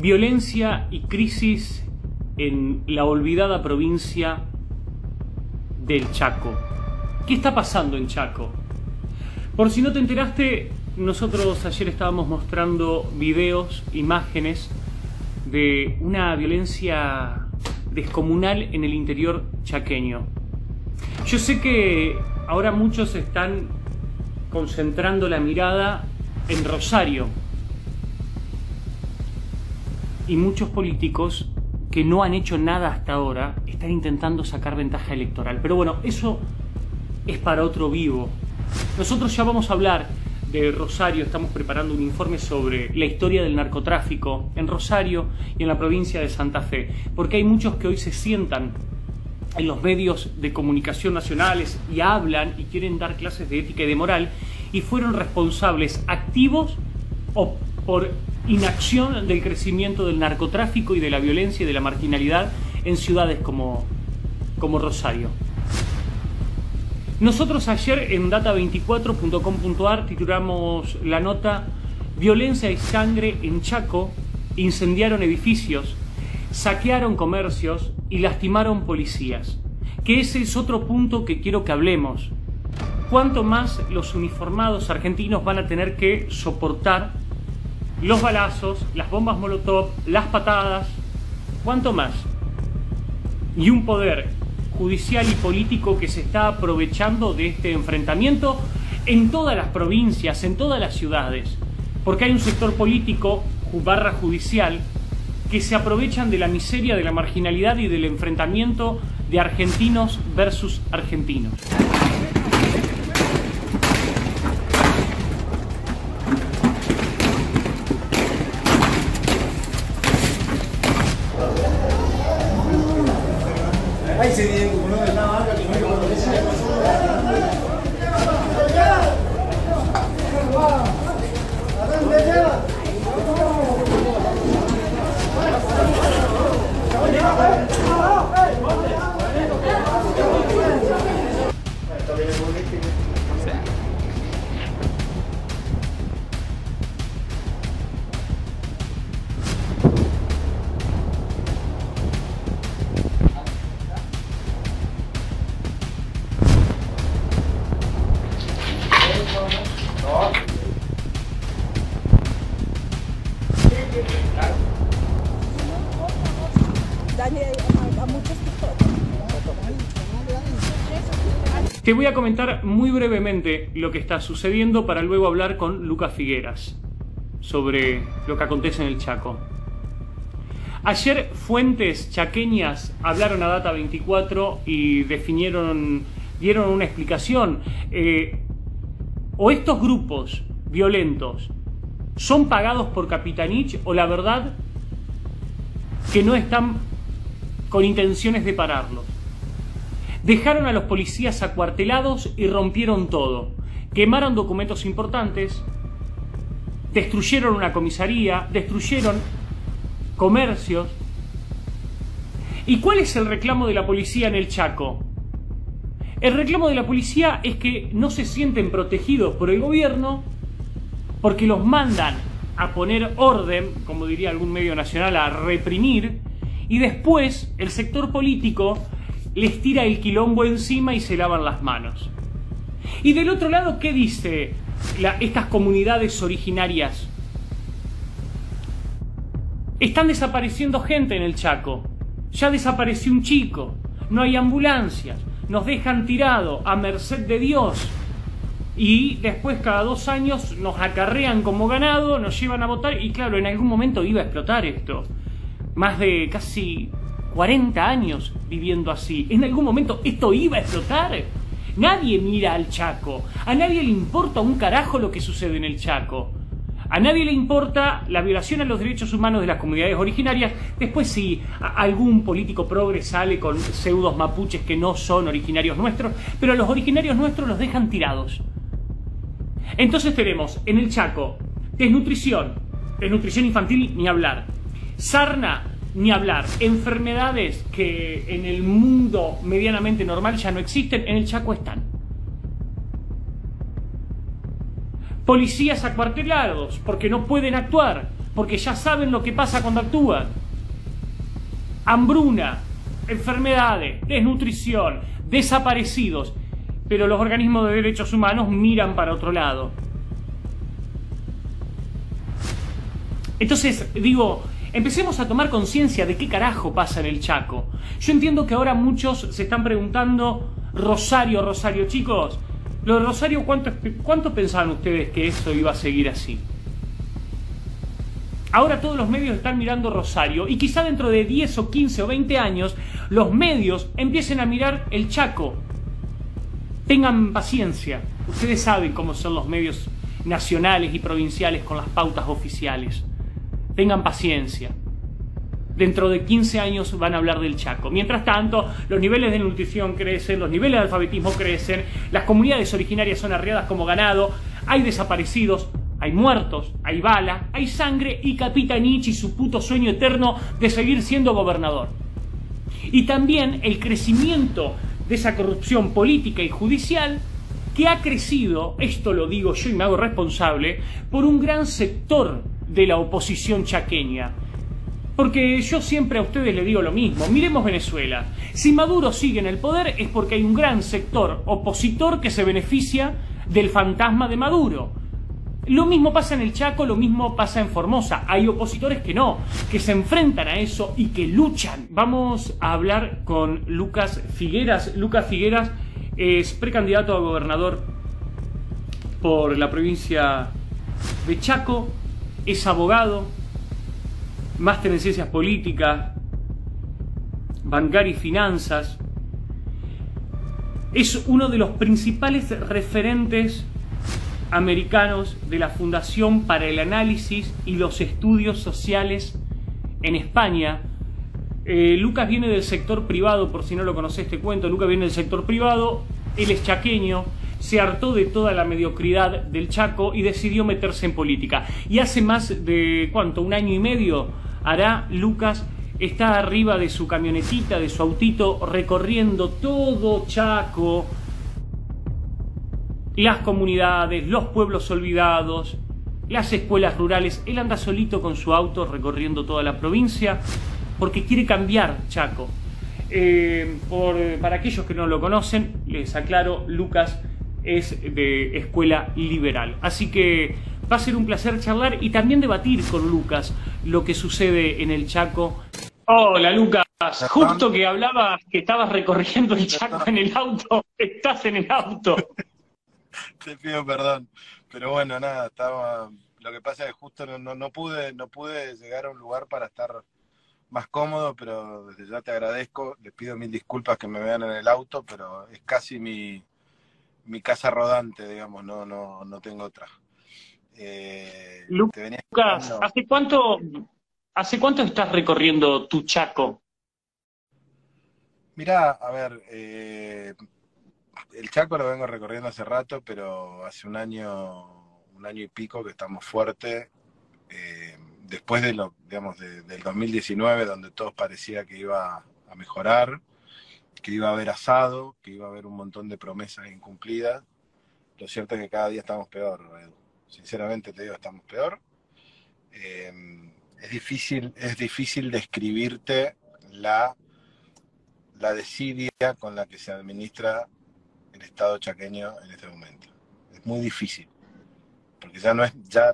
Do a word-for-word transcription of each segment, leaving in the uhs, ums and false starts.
Violencia y crisis en la olvidada provincia del Chaco. ¿Qué está pasando en Chaco? Por si no te enteraste, nosotros ayer estábamos mostrando videos, imágenes de una violencia descomunal en el interior chaqueño. Yo sé que ahora muchos están concentrando la mirada en Rosario y muchos políticos que no han hecho nada hasta ahora están intentando sacar ventaja electoral. Pero bueno, eso es para otro vivo. Nosotros ya vamos a hablar de Rosario, estamos preparando un informe sobre la historia del narcotráfico en Rosario y en la provincia de Santa Fe, porque hay muchos que hoy se sientan en los medios de comunicación nacionales y hablan y quieren dar clases de ética y de moral y fueron responsables activos o por inacción del crecimiento del narcotráfico y de la violencia y de la marginalidad en ciudades como, como Rosario. Nosotros ayer en data veinticuatro punto com punto ar titulamos la nota "Violencia y sangre en Chaco, incendiaron edificios, saquearon comercios y lastimaron policías". Que ese es otro punto que quiero que hablemos. ¿Cuánto más los uniformados argentinos van a tener que soportar los balazos, las bombas molotov, las patadas? ¿Cuánto más? Y un poder judicial y político que se está aprovechando de este enfrentamiento en todas las provincias, en todas las ciudades, porque hay un sector político barra judicial que se aprovechan de la miseria, de la marginalidad y del enfrentamiento de argentinos versus argentinos. Te voy a comentar muy brevemente lo que está sucediendo para luego hablar con Lucas Figueras sobre lo que acontece en el Chaco. Ayer fuentes chaqueñas hablaron a data veinticuatro y definieron, dieron una explicación. Eh, o estos grupos violentos son pagados por Capitanich o la verdad que no están con intenciones de pararlos. Dejaron a los policías acuartelados y rompieron todo. Quemaron documentos importantes, destruyeron una comisaría, destruyeron comercios. ¿Y cuál es el reclamo de la policía en el Chaco? El reclamo de la policía es que no se sienten protegidos por el gobierno porque los mandan a poner orden, como diría algún medio nacional, a reprimir, y después el sector político les tira el quilombo encima y se lavan las manos. Y del otro lado, ¿qué dice la, estas comunidades originarias? Están desapareciendo gente en el Chaco. Ya desapareció un chico. No hay ambulancias. Nos dejan tirado a merced de Dios. Y después cada dos años nos acarrean como ganado, nos llevan a votar. Y claro, en algún momento iba a explotar esto. Más de casi cuarenta años viviendo así. En algún momento esto iba a explotar. Nadie mira al Chaco. A nadie le importa un carajo lo que sucede en el Chaco. A nadie le importa la violación a los derechos humanos de las comunidades originarias. Después si algún político progre sale con pseudos mapuches que no son originarios nuestros, pero a los originarios nuestros los dejan tirados. Entonces tenemos en el Chaco desnutrición, desnutrición infantil ni hablar, sarna ni hablar, enfermedades que en el mundo medianamente normal ya no existen, en el Chaco están. policías acuartelados porque no pueden actuar, porque ya saben lo que pasa cuando actúan. Hambruna, enfermedades, desnutrición, desaparecidos, pero los organismos de derechos humanos miran para otro lado. Entonces, digo, empecemos a tomar conciencia de qué carajo pasa en el Chaco. Yo entiendo que ahora muchos se están preguntando, Rosario, Rosario, chicos, lo de Rosario, ¿cuánto, cuánto pensaban ustedes que eso iba a seguir así? Ahora todos los medios están mirando Rosario y quizá dentro de diez o quince o veinte años los medios empiecen a mirar el Chaco. Tengan paciencia, ustedes saben cómo son los medios nacionales y provinciales con las pautas oficiales. Tengan paciencia. Dentro de quince años van a hablar del Chaco. Mientras tanto, los niveles de nutrición crecen, los niveles de alfabetismo crecen, las comunidades originarias son arreadas como ganado, hay desaparecidos, hay muertos, hay bala, hay sangre y Capitanich y su puto sueño eterno de seguir siendo gobernador. Y también el crecimiento de esa corrupción política y judicial que ha crecido, esto lo digo yo y me hago responsable, por un gran sector de la oposición chaqueña. Porque yo siempre a ustedes les digo lo mismo, miremos Venezuela. Si Maduro sigue en el poder es porque hay un gran sector opositor que se beneficia del fantasma de Maduro. Lo mismo pasa en el Chaco, lo mismo pasa en Formosa. Hay opositores que no, que se enfrentan a eso y que luchan. Vamos a hablar con Lucas Figueras. Lucas Figueras es precandidato a gobernador por la provincia de Chaco. Es abogado, máster en ciencias políticas, bancario y finanzas. Es uno de los principales referentes americanos de la Fundación para el Análisis y los Estudios Sociales en España. Eh, Lucas viene del sector privado, por si no lo conocés te cuento, Lucas viene del sector privado, él es chaqueño, se hartó de toda la mediocridad del Chaco y decidió meterse en política. Y hace más de, ¿cuánto? Un año y medio hará, Lucas está arriba de su camionetita, de su autito, recorriendo todo Chaco, las comunidades, los pueblos olvidados, las escuelas rurales. Él anda solito con su auto recorriendo toda la provincia porque quiere cambiar Chaco. Eh, por, para aquellos que no lo conocen, les aclaro, Lucas es de escuela liberal. Así que va a ser un placer charlar y también debatir con Lucas lo que sucede en el Chaco. Hola, Lucas. Justo que hablabas que estabas recorriendo el Chaco en el auto. Estás en el auto. Te pido perdón, pero bueno, nada, estaba, lo que pasa es que justo no, no, no pude no pude llegar a un lugar para estar más cómodo, pero desde ya te agradezco, les pido mil disculpas que me vean en el auto, pero es casi mi, mi casa rodante, digamos, no no no tengo otra. Eh, Lucas, no. ¿hace cuánto hace cuánto estás recorriendo tu Chaco? Mirá, a ver, eh, el Chaco lo vengo recorriendo hace rato, pero hace un año, un año y pico que estamos fuertes. Eh, después de lo, digamos, de, del dos mil diecinueve, donde todo parecía que iba a mejorar, que iba a haber asado, que iba a haber un montón de promesas incumplidas, lo cierto es que cada día estamos peor, Edu. Sinceramente te digo, estamos peor. Eh, es difícil, es difícil describirte la, la desidia con la que se administra el Estado chaqueño en este momento. Es muy difícil, porque ya no es, ya,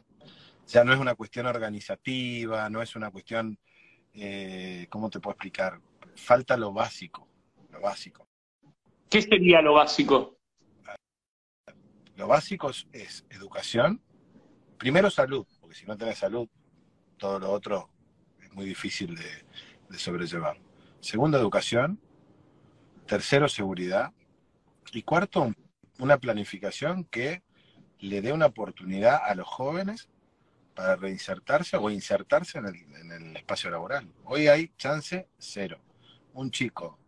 ya no es una cuestión organizativa, no es una cuestión, eh, ¿cómo te puedo explicar? Falta lo básico, lo básico. ¿Qué sería lo básico? Lo básico es, es educación, primero salud, porque si no tenés salud, todo lo otro es muy difícil de, de sobrellevar. Segundo, educación. Tercero, seguridad. Y cuarto, una planificación que le dé una oportunidad a los jóvenes para reinsertarse o insertarse en el, en el espacio laboral. Hoy hay chance cero. Un chico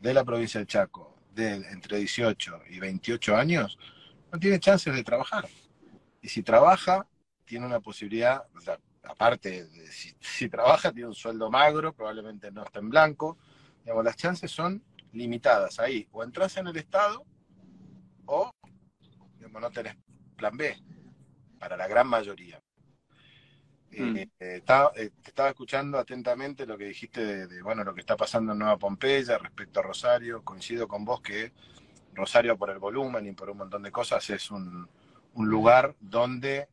de la provincia del Chaco, de entre dieciocho y veintiocho años, no tiene chances de trabajar. Y si trabaja, tiene una posibilidad, o sea, aparte, de, si, si trabaja, tiene un sueldo magro, probablemente no está en blanco. Digamos, las chances son limitadas ahí, o entras en el Estado o digamos, no tenés plan B. para la gran mayoría. Mm. Eh, eh, estaba, eh, te estaba escuchando atentamente lo que dijiste de, de bueno, lo que está pasando en Nueva Pompeya respecto a Rosario. Coincido con vos que Rosario, por el volumen y por un montón de cosas, es un, un lugar donde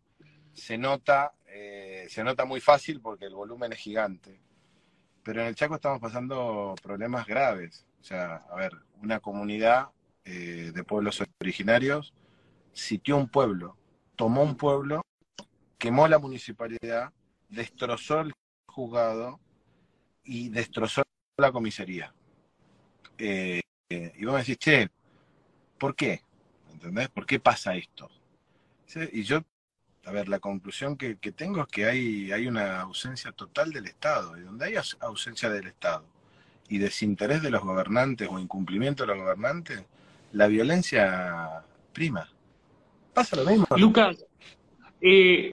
se nota, eh, se nota muy fácil porque el volumen es gigante. Pero en el Chaco estamos pasando problemas graves. O sea, a ver, una comunidad eh, de pueblos originarios sitió un pueblo, tomó un pueblo, quemó la municipalidad, destrozó el juzgado y destrozó la comisaría. Eh, eh, y vos me decís, che, ¿por qué? ¿Entendés? ¿Por qué pasa esto? ¿Sí? Y yo, a ver, la conclusión que, que tengo es que hay, hay una ausencia total del Estado, y donde hay ausencia del Estado y desinterés de los gobernantes o incumplimiento de los gobernantes, la violencia prima. Pasa lo mismo. Lucas, eh,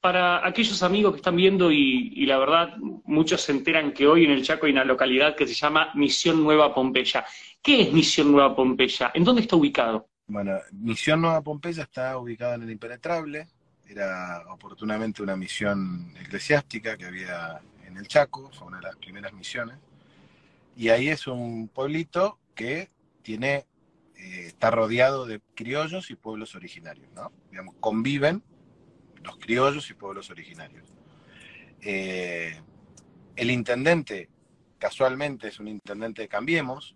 para aquellos amigos que están viendo y, y la verdad muchos se enteran que hoy en el Chaco hay una localidad que se llama Misión Nueva Pompeya. ¿Qué es Misión Nueva Pompeya? ¿En dónde está ubicado? Bueno, Misión Nueva Pompeya está ubicada en el Impenetrable. Era oportunamente una misión eclesiástica que había en el Chaco, fue una de las primeras misiones. Y ahí es un pueblito que tiene, eh, está rodeado de criollos y pueblos originarios, ¿no? Digamos, conviven los criollos y pueblos originarios. Eh, el intendente, casualmente, es un intendente de Cambiemos,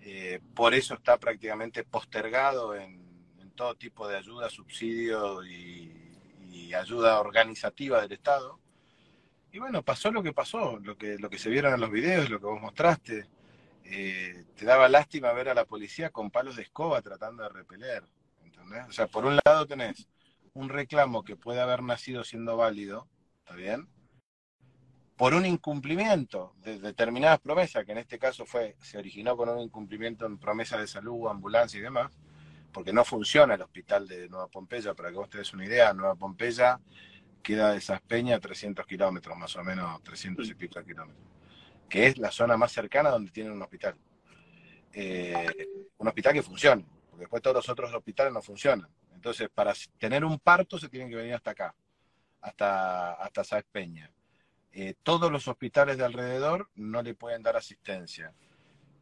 eh, por eso está prácticamente postergado en todo tipo de ayuda, subsidio y, y ayuda organizativa del Estado. Y bueno, pasó lo que pasó, lo que, lo que se vieron en los videos, lo que vos mostraste. Eh, te daba lástima ver a la policía con palos de escoba tratando de repeler, ¿entendés? O sea, por un lado tenés un reclamo que puede haber nacido siendo válido, ¿está bien? Por un incumplimiento de determinadas promesas, que en este caso fue, se originó con un incumplimiento en promesas de salud, ambulancia y demás, porque no funciona el hospital de Nueva Pompeya. Para que vos te des una idea, Nueva Pompeya queda de Sáenz Peña a trescientos kilómetros, más o menos, trescientos y pico kilómetros, que es la zona más cercana donde tienen un hospital. Eh, un hospital que funcione, porque después todos los otros hospitales no funcionan. Entonces, para tener un parto se tienen que venir hasta acá, hasta, hasta Sáenz Peña. Eh, todos los hospitales de alrededor no le pueden dar asistencia.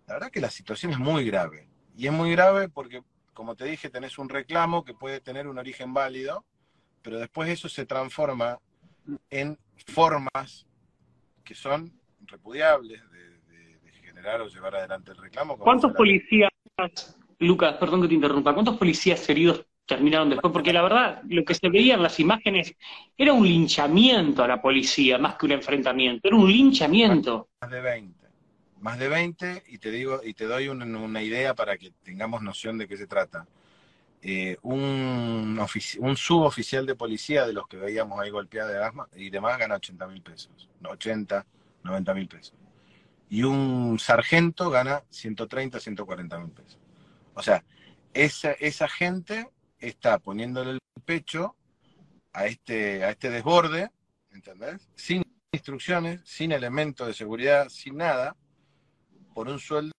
La verdad que la situación es muy grave, y es muy grave porque, como te dije, tenés un reclamo que puede tener un origen válido, pero después eso se transforma en formas que son repudiables de, de, de generar o llevar adelante el reclamo. ¿Cuántos policías, Lucas, perdón que te interrumpa, cuántos policías heridos terminaron después? Porque la verdad, lo que se veía en las imágenes era un linchamiento a la policía, más que un enfrentamiento, era un linchamiento. Más de veinte. Más de veinte, y te digo, y te doy una, una idea para que tengamos noción de qué se trata. Eh, un, un suboficial de policía, de los que veíamos ahí golpeados y demás, gana ochenta mil pesos. ochenta, noventa mil pesos. Y un sargento gana ciento treinta, ciento cuarenta mil pesos. O sea, esa, esa gente está poniéndole el pecho a este, a este desborde, ¿entendés? Sin instrucciones, sin elementos de seguridad, sin nada, por un sueldo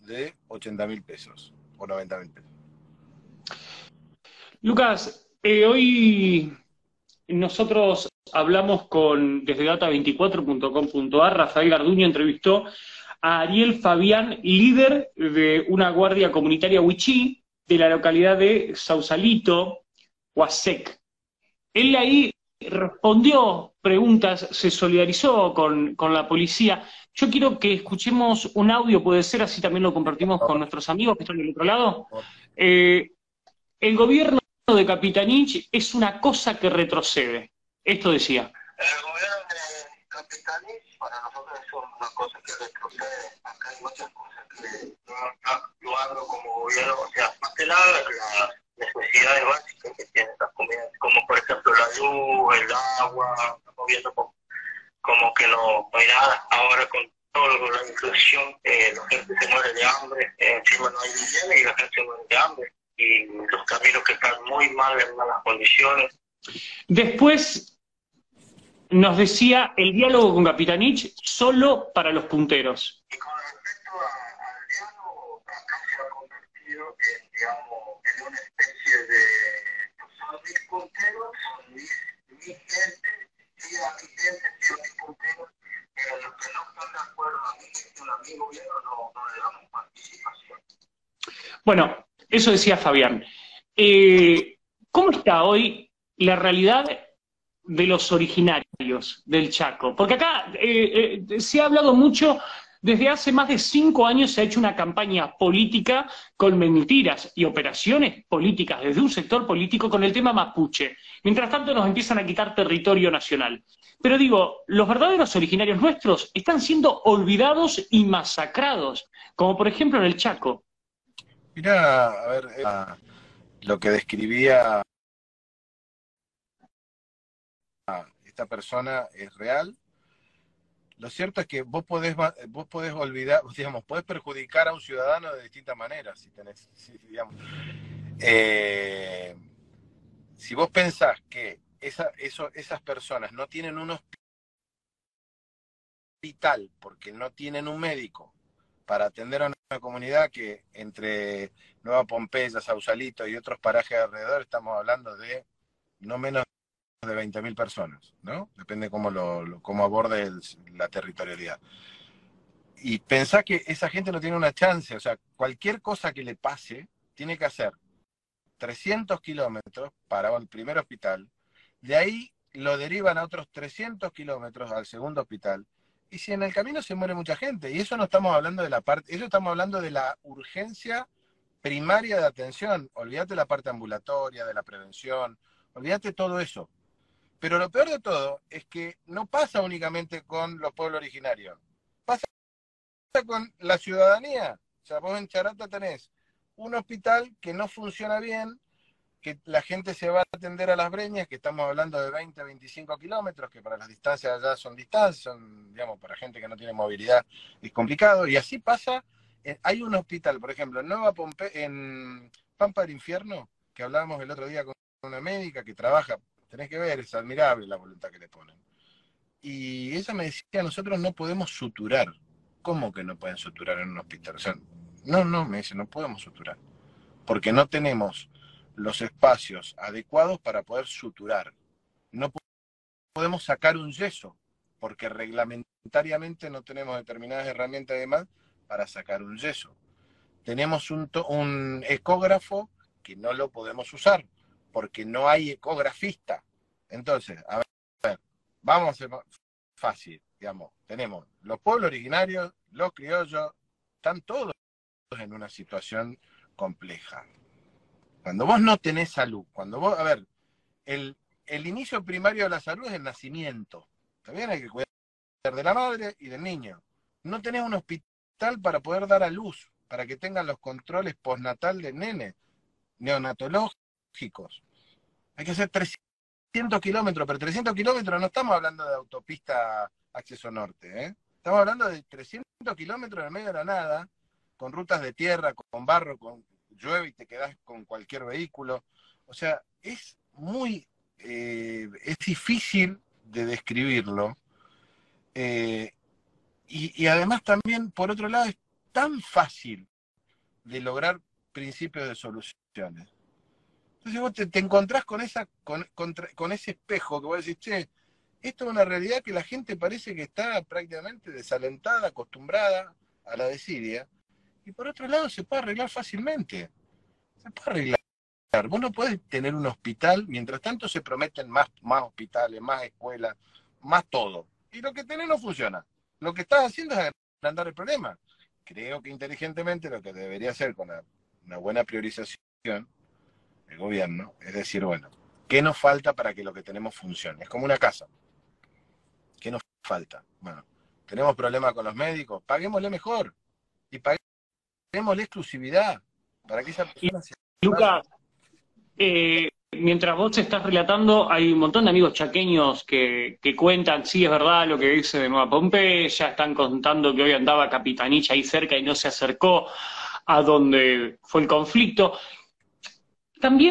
de ochenta mil pesos o noventa mil pesos. Lucas, eh, hoy nosotros hablamos con, desde data veinticuatro punto com punto a r, Rafael Garduño entrevistó a Ariel Fabián, líder de una guardia comunitaria huichí de la localidad de Sauzalito, Huasec. Él ahí respondió preguntas, se solidarizó con, con la policía. Yo quiero que escuchemos un audio, puede ser, así también lo compartimos con nuestros amigos que están del otro lado. Eh, el gobierno de Capitanich es una cosa que retrocede. Esto decía. El gobierno de Capitanich para nosotros es una cosa que retrocede. Acá hay muchas cosas que yo hablo como gobierno, o sea, más que nada las necesidades básicas que tienen las comunidades, como por ejemplo la luz, el agua, el gobierno como que no, no hay nada. Ahora con todo lo, la inflación, eh, la gente se muere de hambre, eh, encima no hay dinero y la gente se muere de hambre, y los caminos que están muy mal, en malas condiciones. Después nos decía el diálogo con Capitanich solo para los punteros. Y con respecto a, al diálogo, acá se ha convertido en, digamos, en una especie de, no solo de Bueno, eso decía Fabián. Eh, ¿Cómo está hoy la realidad de los originarios del Chaco? Porque acá eh, eh, se ha hablado mucho, desde hace más de cinco años se ha hecho una campaña política con mentiras y operaciones políticas desde un sector político con el tema mapuche. Mientras tanto nos empiezan a quitar territorio nacional. Pero digo, los verdaderos originarios nuestros están siendo olvidados y masacrados, como por ejemplo en el Chaco. Mirá, a ver, era lo que describía esta persona es real. Lo cierto es que vos podés, vos podés olvidar, digamos, podés perjudicar a un ciudadano de distintas maneras, si tenés, si, digamos. Eh, si vos pensás que esa, eso, esas personas no tienen un hospital porque no tienen un médico para atender a una comunidad que entre Nueva Pompeya, Sauzalito y otros parajes alrededor estamos hablando de no menos de veinte mil personas, ¿no? Depende cómo, lo, lo, cómo aborde el, la territorialidad. Y pensá que esa gente no tiene una chance, o sea, cualquier cosa que le pase, tiene que hacer trescientos kilómetros para el primer hospital, de ahí lo derivan a otros trescientos kilómetros al segundo hospital, y si en el camino se muere mucha gente, y eso no estamos hablando de la parte, eso estamos hablando de la urgencia primaria de atención, olvídate la parte ambulatoria, de la prevención, olvídate todo eso. Pero lo peor de todo es que no pasa únicamente con los pueblos originarios, pasa con la ciudadanía. O sea, vos en Charata tenés un hospital que no funciona bien, que la gente se va a atender a las breñas, que estamos hablando de veinte, veinticinco kilómetros, que para las distancias allá son distancias, son, digamos, para gente que no tiene movilidad es complicado, y así pasa. Hay un hospital, por ejemplo, en Nueva Pompe en Pampa del Infierno, que hablábamos el otro día con una médica que trabaja. Tenés que ver, es admirable la voluntad que le ponen. Y ella me decía, nosotros no podemos suturar. ¿Cómo que no pueden suturar en un hospital? O sea, no, no, me dice, no podemos suturar. Porque no tenemos los espacios adecuados para poder suturar. No podemos sacar un yeso, porque reglamentariamente no tenemos determinadas herramientas además para sacar un yeso. Tenemos un, un ecógrafo que no lo podemos usar, porque no hay ecografista. Entonces, a ver, vamos a hacer fácil, digamos, tenemos los pueblos originarios, los criollos, están todos en una situación compleja. Cuando vos no tenés salud, cuando vos, a ver, el, el inicio primario de la salud es el nacimiento, también hay que cuidar de la madre y del niño. No tenés un hospital para poder dar a luz, para que tengan los controles postnatal del nene, neonatológicos. Hay que hacer trescientos kilómetros, pero trescientos kilómetros no estamos hablando de autopista acceso norte, ¿eh? Estamos hablando de trescientos kilómetros en el medio de la nada, con rutas de tierra, con barro, con llueve y te quedás con cualquier vehículo. O sea, es muy, eh, es difícil de describirlo. Eh, y, y además también, por otro lado, es tan fácil de lograr principios de soluciones. Entonces vos te, te encontrás con, esa, con, con, con ese espejo que vos decís, che, esto es una realidad que la gente parece que está prácticamente desalentada, acostumbrada a la desidia, y por otro lado se puede arreglar fácilmente. Se puede arreglar. Vos no podés tener un hospital, mientras tanto se prometen más, más hospitales, más escuelas, más todo. Y lo que tenés no funciona. Lo que estás haciendo es agrandar el problema. Creo que inteligentemente lo que debería hacer con la, una buena priorización el gobierno, es decir, bueno, ¿qué nos falta para que lo que tenemos funcione? Es como una casa. ¿Qué nos falta? Bueno, tenemos problemas con los médicos, paguémosle mejor, y paguémosle exclusividad, para que esa persona se... Lucas, eh, mientras vos estás relatando, hay un montón de amigos chaqueños que, que cuentan, sí, es verdad lo que dice de Nueva Pompeya, están contando que hoy andaba Capitanich ahí cerca y no se acercó a donde fue el conflicto. También,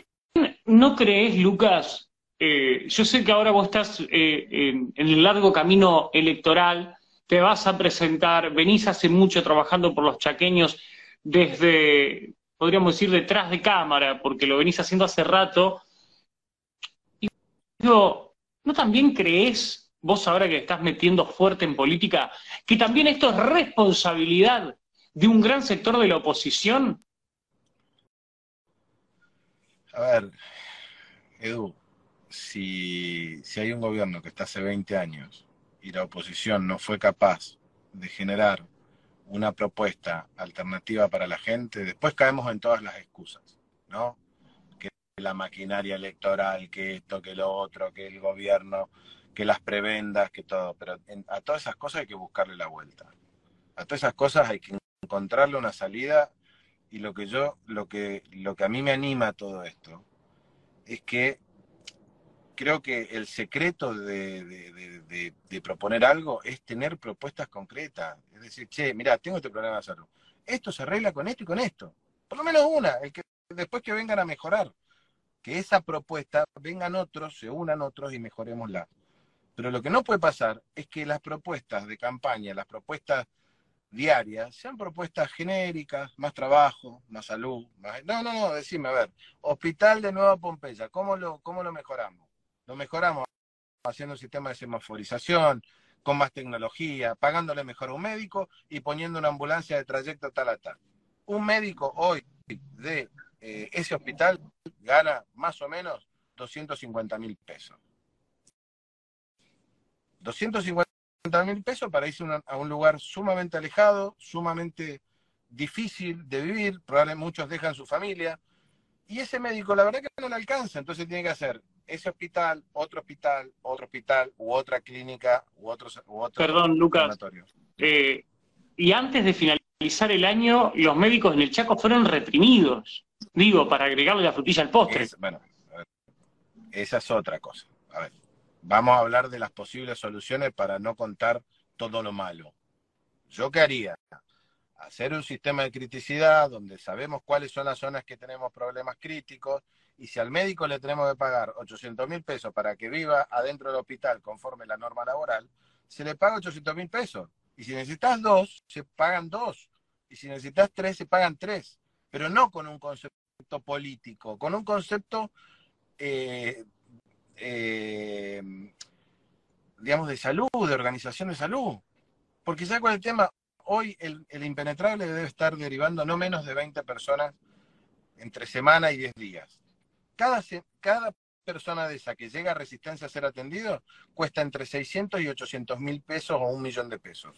¿no crees, Lucas? Eh, yo sé que ahora vos estás eh, en, en el largo camino electoral, te vas a presentar, venís hace mucho trabajando por los chaqueños desde, podríamos decir, detrás de cámara, porque lo venís haciendo hace rato. Y digo, ¿no también crees, vos ahora que estás metiendo fuerte en política, que también esto es responsabilidad de un gran sector de la oposición? A ver, Edu, si, si hay un gobierno que está hace veinte años y la oposición no fue capaz de generar una propuesta alternativa para la gente, después caemos en todas las excusas, ¿no? Que la maquinaria electoral, que esto, que lo otro, que el gobierno, que las prebendas, que todo. Pero en, a todas esas cosas hay que buscarle la vuelta. A todas esas cosas hay que encontrarle una salida. Y lo que yo, lo que, lo que a mí me anima a todo esto es que creo que el secreto de, de, de, de, de proponer algo es tener propuestas concretas. Es decir, che, mirá, tengo este problema de salud. Esto se arregla con esto y con esto. Por lo menos una, el que, después que vengan a mejorar. Que esa propuesta, vengan otros, se unan otros y mejoremosla. Pero lo que no puede pasar es que las propuestas de campaña, las propuestas diarias, sean propuestas genéricas, más trabajo, más salud, más... No, no, no, decime, a ver, Hospital de Nueva Pompeya, ¿cómo lo, cómo lo mejoramos? Lo mejoramos haciendo un sistema de semaforización, con más tecnología, pagándole mejor a un médico y poniendo una ambulancia de trayecto tal a tal. Un médico hoy de eh, ese hospital gana más o menos doscientos cincuenta mil pesos. doscientos cincuenta mil pesos para irse una, a un lugar sumamente alejado, sumamente difícil de vivir, probablemente muchos dejan su familia, y ese médico la verdad que no le alcanza, entonces tiene que hacer ese hospital, otro hospital, otro hospital, u otra clínica, u otro, u otro Perdón, Lucas, eh, y antes de finalizar el año, los médicos en el Chaco fueron reprimidos, digo, para agregarle la frutilla al postre. Es, bueno, a ver, esa es otra cosa, a ver. Vamos a hablar de las posibles soluciones para no contar todo lo malo. ¿Yo qué haría? Hacer un sistema de criticidad donde sabemos cuáles son las zonas que tenemos problemas críticos y si al médico le tenemos que pagar ochocientos mil pesos para que viva adentro del hospital conforme la norma laboral, se le paga ochocientos mil pesos. Y si necesitas dos, se pagan dos. Y si necesitas tres, se pagan tres. Pero no con un concepto político, con un concepto... Eh, Eh, digamos, de salud, de organización de salud. Porque ya con el tema, hoy el, el Impenetrable debe estar derivando no menos de veinte personas entre semana y diez días. Cada, cada persona de esa que llega a Resistencia a ser atendido cuesta entre seiscientos y ochocientos mil pesos o un millón de pesos,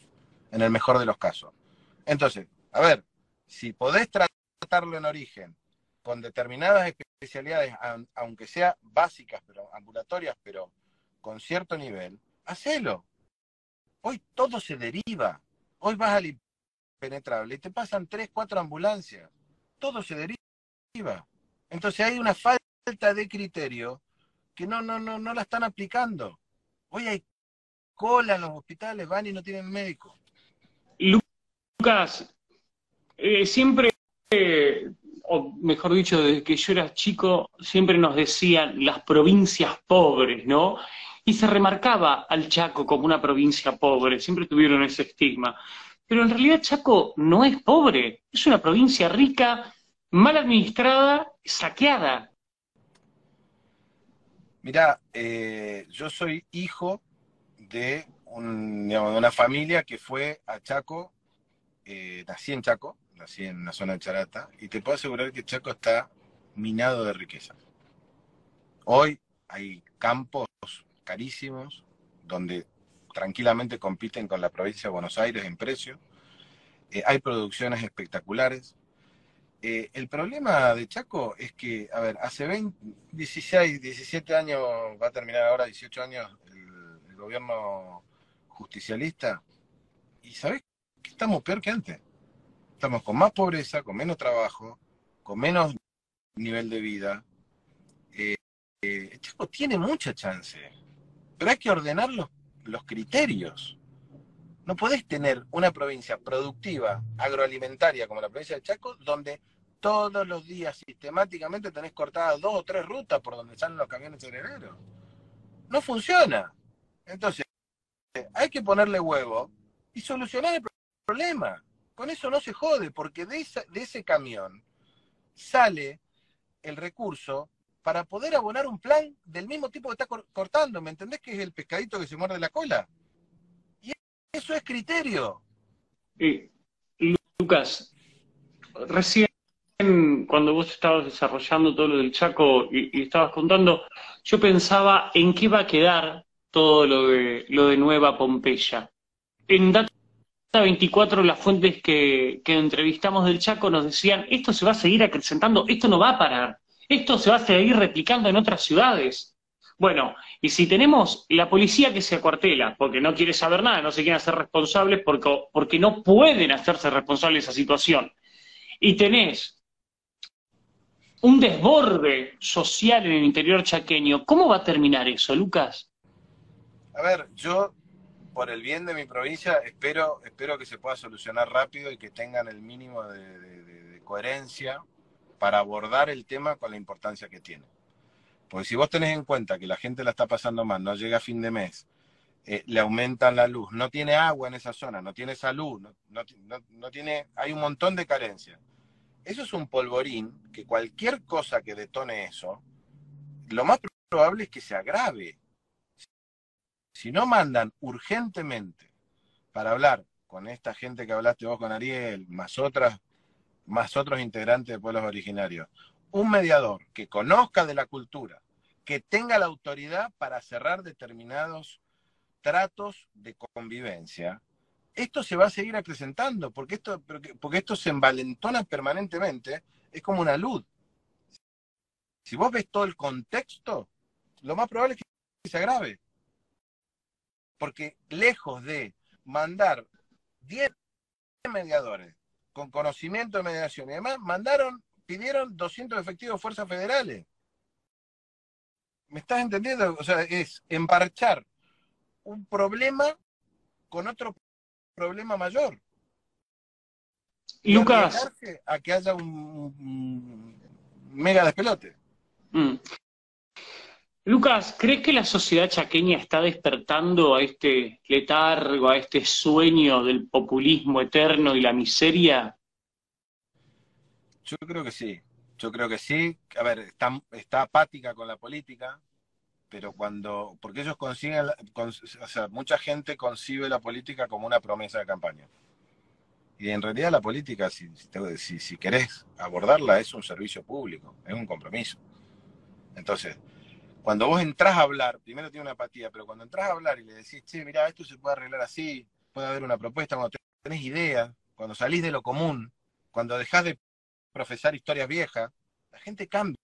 en el mejor de los casos. Entonces, a ver, si podés tratarlo en origen, con determinadas especialidades, aunque sea básicas, pero ambulatorias, pero con cierto nivel, hacelo. Hoy todo se deriva. Hoy vas al Impenetrable y te pasan tres, cuatro ambulancias. Todo se deriva. Entonces hay una falta de criterio que no, no, no, no la están aplicando. Hoy hay cola en los hospitales, van y no tienen médico. Lucas, eh, siempre... Eh... o mejor dicho, desde que yo era chico, siempre nos decían las provincias pobres, ¿no? Y se remarcaba al Chaco como una provincia pobre, siempre tuvieron ese estigma. Pero en realidad Chaco no es pobre, es una provincia rica, mal administrada, saqueada. Mirá, eh, yo soy hijo de, un, digamos, de una familia que fue a Chaco, eh, nací en Chaco, así en la zona de Charata, y te puedo asegurar que Chaco está minado de riqueza. Hoy hay campos carísimos donde tranquilamente compiten con la provincia de Buenos Aires en precio. Eh, hay producciones espectaculares. Eh, el problema de Chaco es que, a ver, hace veinte, dieciséis, diecisiete años, va a terminar ahora dieciocho años el, el gobierno justicialista, y ¿sabés que estamos peor que antes? Estamos con más pobreza, con menos trabajo, con menos nivel de vida. Eh, eh, Chaco tiene mucha chance, pero hay que ordenar los, los criterios. No podés tener una provincia productiva, agroalimentaria, como la provincia de Chaco, donde todos los días sistemáticamente tenés cortadas dos o tres rutas por donde salen los camiones cerereros. No funciona. Entonces, hay que ponerle huevo y solucionar el problema. Con eso no se jode, porque de, esa, de ese camión sale el recurso para poder abonar un plan del mismo tipo que está cor cortando, ¿me entendés? Que es el pescadito que se muerde la cola. Y eso es criterio. Eh, Lucas, recién cuando vos estabas desarrollando todo lo del Chaco y, y estabas contando, yo pensaba en qué va a quedar todo lo de, lo de Nueva Pompeya. En data veinticuatro, las fuentes que, que entrevistamos del Chaco nos decían, esto se va a seguir acrecentando, esto no va a parar, esto se va a seguir replicando en otras ciudades. Bueno, y si tenemos la policía que se acuartela, porque no quiere saber nada, no se quieren hacer responsables, porque, porque no pueden hacerse responsables de esa situación, y tenés un desborde social en el interior chaqueño, ¿cómo va a terminar eso, Lucas? A ver, yo, por el bien de mi provincia, espero, espero que se pueda solucionar rápido y que tengan el mínimo de, de, de coherencia para abordar el tema con la importancia que tiene. Porque si vos tenés en cuenta que la gente la está pasando mal, no llega a fin de mes, eh, le aumentan la luz, no tiene agua en esa zona, no tiene salud, no, no, no, no tiene, hay un montón de carencias. Eso es un polvorín que cualquier cosa que detone eso, lo más probable es que se agrave. Si no mandan urgentemente para hablar con esta gente que hablaste vos con Ariel, más otras, más otros integrantes de pueblos originarios, un mediador que conozca de la cultura, que tenga la autoridad para cerrar determinados tratos de convivencia, esto se va a seguir acrecentando, porque esto, porque, porque esto se envalentona permanentemente, es como una luz. Si vos ves todo el contexto, lo más probable es que se agrave. Porque lejos de mandar diez mediadores con conocimiento de mediación y demás, mandaron, pidieron doscientos efectivos de fuerzas federales. ¿Me estás entendiendo? O sea, es emparchar un problema con otro problema mayor. Lucas, a que haya un mega despelote. Mm. Lucas, ¿crees que la sociedad chaqueña está despertando a este letargo, a este sueño del populismo eterno y la miseria? Yo creo que sí, yo creo que sí. A ver, está, está apática con la política, pero cuando, porque ellos consiguen, con, o sea, mucha gente concibe la política como una promesa de campaña. Y en realidad la política, si, si, si querés abordarla, es un servicio público, es un compromiso. Entonces, cuando vos entras a hablar, primero tiene una apatía, pero cuando entras a hablar y le decís, che, mirá, esto se puede arreglar así, puede haber una propuesta, cuando tenés ideas, cuando salís de lo común, cuando dejás de profesar historias viejas, la gente cambia,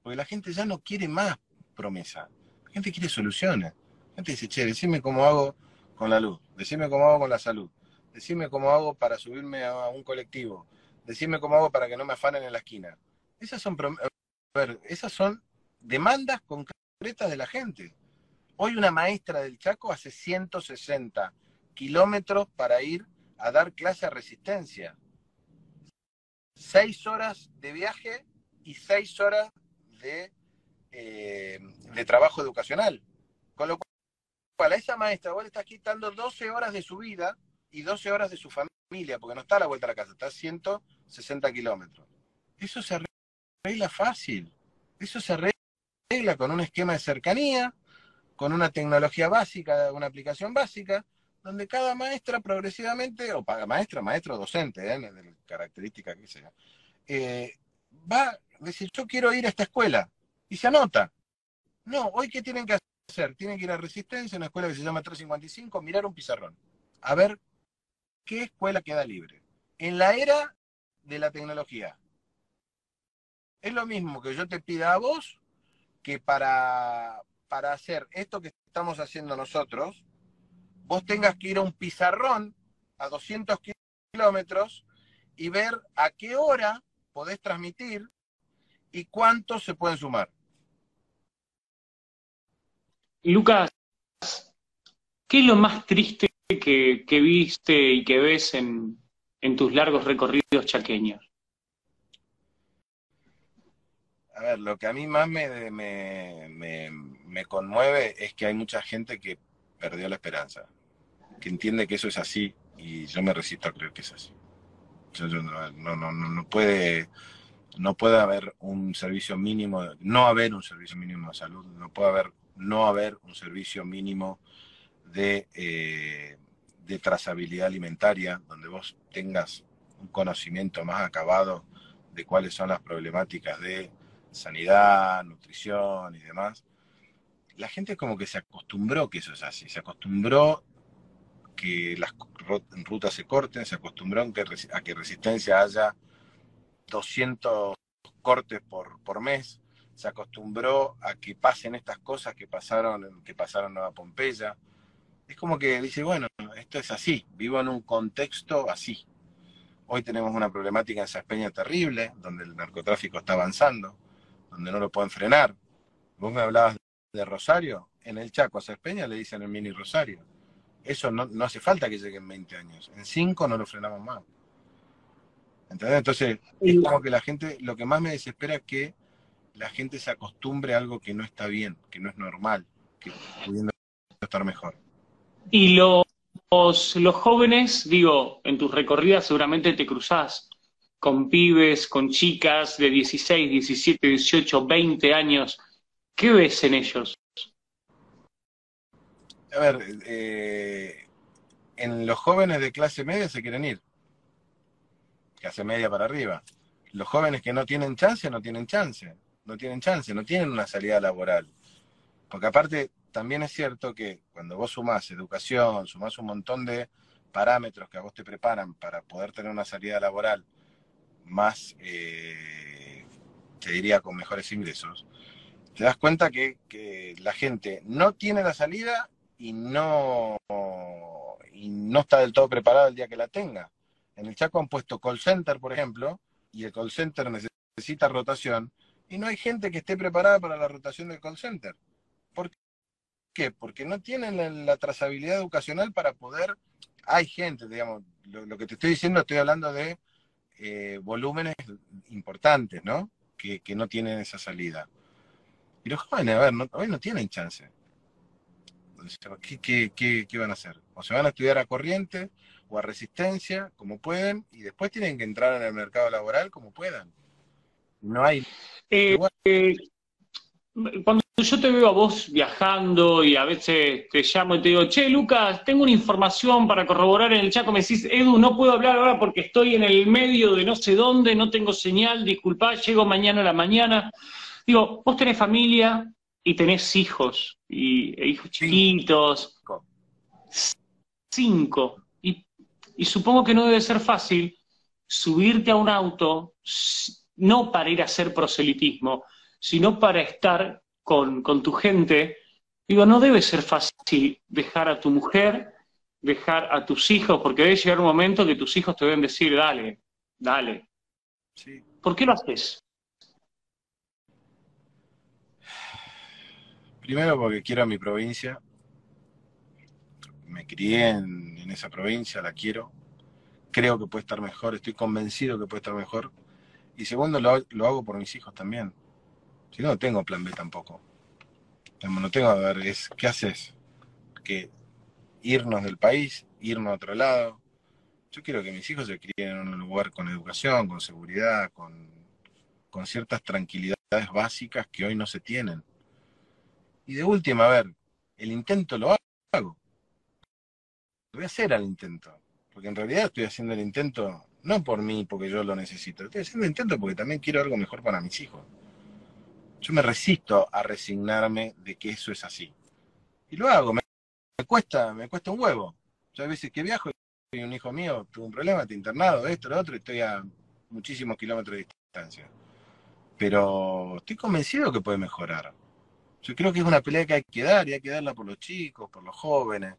porque la gente ya no quiere más promesa, la gente quiere soluciones. La gente dice, che, decime cómo hago con la luz, decime cómo hago con la salud, decime cómo hago para subirme a un colectivo, decime cómo hago para que no me afanen en la esquina. Esas son, a ver, esas son demandas concretas de la gente. Hoy una maestra del Chaco hace ciento sesenta kilómetros para ir a dar clase a Resistencia. Seis horas de viaje y seis horas de, eh, de trabajo educacional. Con lo cual, a esa maestra vos le estás quitando doce horas de su vida y doce horas de su familia, porque no está a la vuelta de la casa, está a ciento sesenta kilómetros. Eso se arregla fácil. Eso se arregla con un esquema de cercanía, con una tecnología básica, una aplicación básica, donde cada maestra progresivamente, o para maestra, maestro docente, ¿eh? De la característica que sea, eh, va a decir, yo quiero ir a esta escuela, y se anota. No, hoy ¿qué tienen que hacer? Tienen que ir a Resistencia, una escuela que se llama tres cincuenta y cinco, mirar un pizarrón, a ver qué escuela queda libre. En la era de la tecnología. Es lo mismo que yo te pida a vos, que para, para hacer esto que estamos haciendo nosotros, vos tengas que ir a un pizarrón a doscientos kilómetros y ver a qué hora podés transmitir y cuántos se pueden sumar. Lucas, ¿qué es lo más triste que, que viste y que ves en, en tus largos recorridos chaqueños? A ver, lo que a mí más me, me, me, me conmueve es que hay mucha gente que perdió la esperanza, que entiende que eso es así, y yo me resisto a creer que es así. Yo, yo no, no, no, no, puede, no puede haber un servicio mínimo, no haber un servicio mínimo de salud, no puede haber, no haber un servicio mínimo de, eh, de trazabilidad alimentaria, donde vos tengas un conocimiento más acabado de cuáles son las problemáticas de sanidad, nutrición y demás, la gente como que se acostumbró que eso es así, se acostumbró que las rutas se corten, se acostumbró a que Resistencia haya doscientos cortes por, por mes, se acostumbró a que pasen estas cosas que pasaron, que pasaron en Nueva Pompeya. Es como que dice, bueno, esto es así, vivo en un contexto así. Hoy tenemos una problemática en Sáenz Peña terrible, donde el narcotráfico está avanzando, donde no lo pueden frenar. Vos me hablabas de Rosario, en el Chaco a Sáenz Peña le dicen el mini Rosario. Eso no, no hace falta que llegue en veinte años, en cinco no lo frenamos más. ¿Entendés? Entonces, es como que la gente, lo que más me desespera es que la gente se acostumbre a algo que no está bien, que no es normal, que pudiendo estar mejor. Y los, los jóvenes, digo, en tus recorridas seguramente te cruzás con pibes, con chicas de dieciséis, diecisiete, dieciocho, veinte años. ¿Qué ves en ellos? A ver, eh, en los jóvenes de clase media se quieren ir. Clase media para arriba. Los jóvenes que no tienen chance, no tienen chance. No tienen chance, no tienen una salida laboral. Porque aparte, también es cierto que cuando vos sumás educación, sumás un montón de parámetros que a vos te preparan para poder tener una salida laboral más, eh, te diría, con mejores ingresos, te das cuenta que, que la gente no tiene la salida y no, y no está del todo preparada el día que la tenga. En el Chaco han puesto call center, por ejemplo, y el call center necesita rotación, y no hay gente que esté preparada para la rotación del call center. ¿Por qué? Porque no tienen la, la trazabilidad educacional para poder... Hay gente, digamos, lo, lo que te estoy diciendo, estoy hablando de eh, volúmenes importantes, ¿no? Que, que no tienen esa salida. Y los jóvenes, a ver, no, hoy no tienen chance. ¿Qué, qué, qué, ¿Qué van a hacer? O se van a estudiar a Corrientes o a Resistencia, como pueden, y después tienen que entrar en el mercado laboral como puedan. No hay. Eh, eh, cuando yo te veo a vos viajando y a veces te llamo y te digo, che, Lucas, tengo una información para corroborar en el Chaco, me decís, Edu, no puedo hablar ahora porque estoy en el medio de no sé dónde, no tengo señal, disculpá, llego mañana a la mañana. Digo, vos tenés familia y tenés hijos, y e hijos chiquitos. Cinco. Cinco. Y, y supongo que no debe ser fácil subirte a un auto... no para ir a hacer proselitismo, sino para estar con, con tu gente. Digo, no debe ser fácil dejar a tu mujer, dejar a tus hijos, porque debe llegar un momento que tus hijos te deben decir, dale, dale. Sí. ¿Por qué lo haces? Primero porque quiero a mi provincia. Me crié en, en esa provincia, la quiero. Creo que puede estar mejor, estoy convencido que puede estar mejor. Y segundo, lo, lo hago por mis hijos también. Si no, no tengo plan be tampoco. No tengo, a ver, es, ¿qué haces? Que irnos del país, irnos a otro lado. Yo quiero que mis hijos se críen en un lugar con educación, con seguridad, con, con ciertas tranquilidades básicas que hoy no se tienen. Y de última, a ver, el intento lo hago. Lo voy a hacer al intento. Porque en realidad estoy haciendo el intento... no por mí, porque yo lo necesito. Estoy haciendo intento porque también quiero algo mejor para mis hijos. Yo me resisto a resignarme de que eso es así. Y lo hago. Me, me cuesta me cuesta un huevo. Yo hay veces que viajo y un hijo mío tuvo un problema, está internado, esto, lo otro, y estoy a muchísimos kilómetros de distancia. Pero estoy convencido que puede mejorar. Yo creo que es una pelea que hay que dar, y hay que darla por los chicos, por los jóvenes.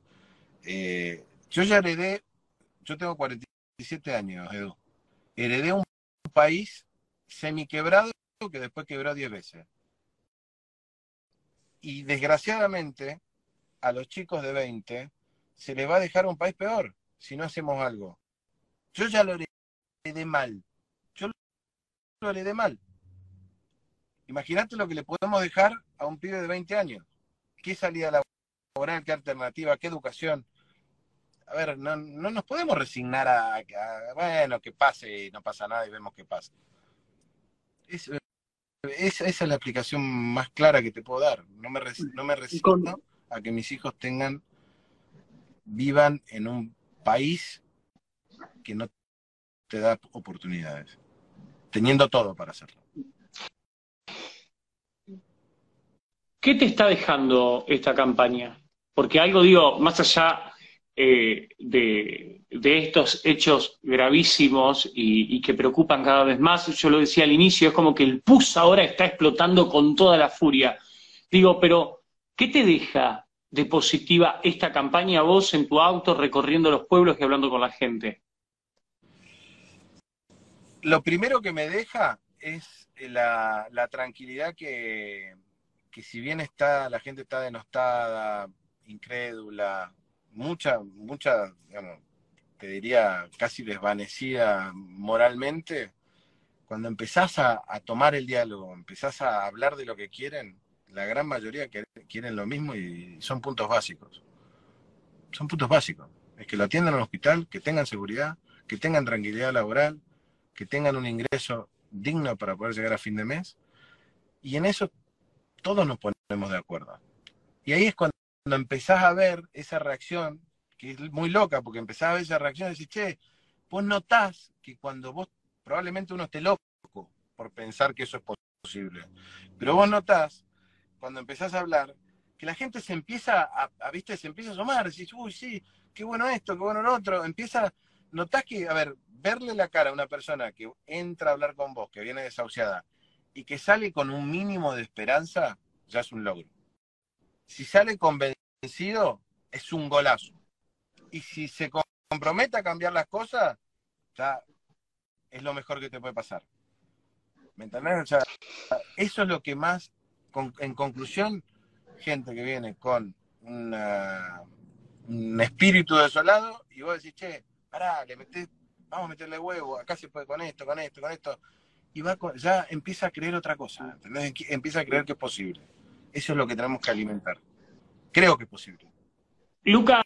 Eh, yo ya heredé... Yo tengo cuarenta y siete años, Edu. Heredé un país semiquebrado que después quebró diez veces. Y desgraciadamente, a los chicos de veinte se les va a dejar un país peor si no hacemos algo. Yo ya lo heredé mal. Yo lo heredé mal. Imagínate lo que le podemos dejar a un pibe de veinte años. ¿Qué salida laboral, qué alternativa, qué educación? A ver, no, no nos podemos resignar a, a, bueno, que pase y no pasa nada y vemos que pasa. Es, es, esa es la explicación más clara que te puedo dar. No me, res, no me resigno a que mis hijos tengan, vivan en un país que no te da oportunidades. teniendo todo para hacerlo. ¿Qué te está dejando esta campaña? Porque algo, digo, más allá eh, de, de estos hechos gravísimos y, y que preocupan cada vez más, yo lo decía al inicio, es como que el P U S ahora está explotando con toda la furia. Digo, pero ¿qué te deja de positiva esta campaña, vos en tu auto, recorriendo los pueblos y hablando con la gente? Lo primero que me deja es la, la tranquilidad que... que si bien está, la gente está denostada, incrédula, mucha, mucha, digamos, te diría casi desvanecida moralmente, cuando empezás a, a tomar el diálogo, empezás a hablar de lo que quieren, la gran mayoría que quieren lo mismo y son puntos básicos. Son puntos básicos. Es que lo atiendan al hospital, que tengan seguridad, que tengan tranquilidad laboral, que tengan un ingreso digno para poder llegar a fin de mes. Y en eso todos nos ponemos de acuerdo. Y ahí es cuando empezás a ver esa reacción, que es muy loca, porque empezás a ver esa reacción y decís, che, vos notás que cuando vos, probablemente uno esté loco por pensar que eso es posible, pero vos notás, cuando empezás a hablar, que la gente se empieza a, a ¿viste? Se empieza a asomar, decís, uy, sí, qué bueno esto, qué bueno lo otro, empieza, notás que, a ver, verle la cara a una persona que entra a hablar con vos, que viene desahuciada, y que sale con un mínimo de esperanza, ya es un logro. Si sale convencido, es un golazo. Y si se compromete a cambiar las cosas, ya es lo mejor que te puede pasar. ¿Me entendés? O sea, eso es lo que más, con, en conclusión, gente que viene con una, un espíritu desolado, y vos decís, che, pará, le metés, vamos a meterle huevo, acá se puede con esto, con esto, con esto... y va con, ya empieza a creer otra cosa, ¿entendés? Empieza a creer que es posible. Eso es lo que tenemos que alimentar. Creo que es posible. Lucas,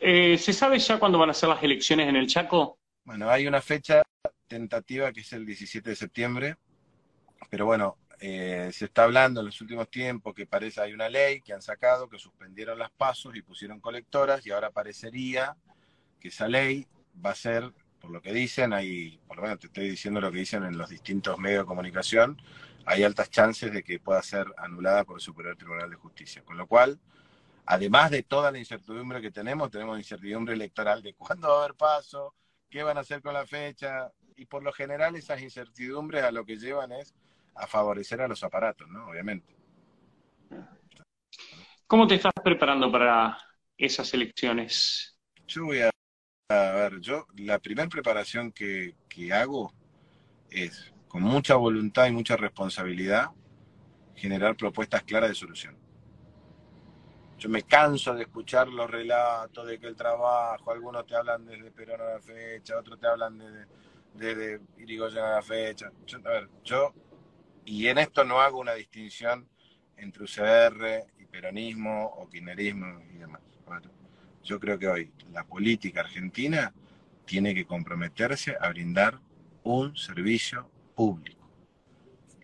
eh, ¿se sabe ya cuándo van a ser las elecciones en el Chaco? Bueno, hay una fecha tentativa que es el diecisiete de septiembre, pero bueno, eh, se está hablando en los últimos tiempos que parece hay una ley que han sacado, que suspendieron las pasos y pusieron colectoras, y ahora parecería que esa ley va a ser... por lo que dicen, hay, por lo menos te estoy diciendo lo que dicen en los distintos medios de comunicación, hay altas chances de que pueda ser anulada por el Superior Tribunal de Justicia. Con lo cual, además de toda la incertidumbre que tenemos, tenemos incertidumbre electoral de cuándo va a haber paso, qué van a hacer con la fecha, y por lo general esas incertidumbres a lo que llevan es a favorecer a los aparatos, ¿no? Obviamente. ¿Cómo te estás preparando para esas elecciones? Yo voy a... A ver, yo la primera preparación que, que hago es, con mucha voluntad y mucha responsabilidad, generar propuestas claras de solución. Yo me canso de escuchar los relatos de que el trabajo, algunos te hablan desde Perón a la fecha, otros te hablan desde, desde Irigoyen a la fecha. Yo, a ver, yo, y en esto no hago una distinción entre U C R y peronismo o kirchnerismo y demás. Yo creo que hoy la política argentina tiene que comprometerse a brindar un servicio público.